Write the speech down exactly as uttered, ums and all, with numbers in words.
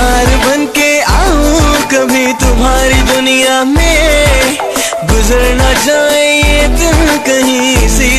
बहार बन के आऊं कभी तुम्हारी दुनिया में, गुजर ना जाए ये दिन कहीं से।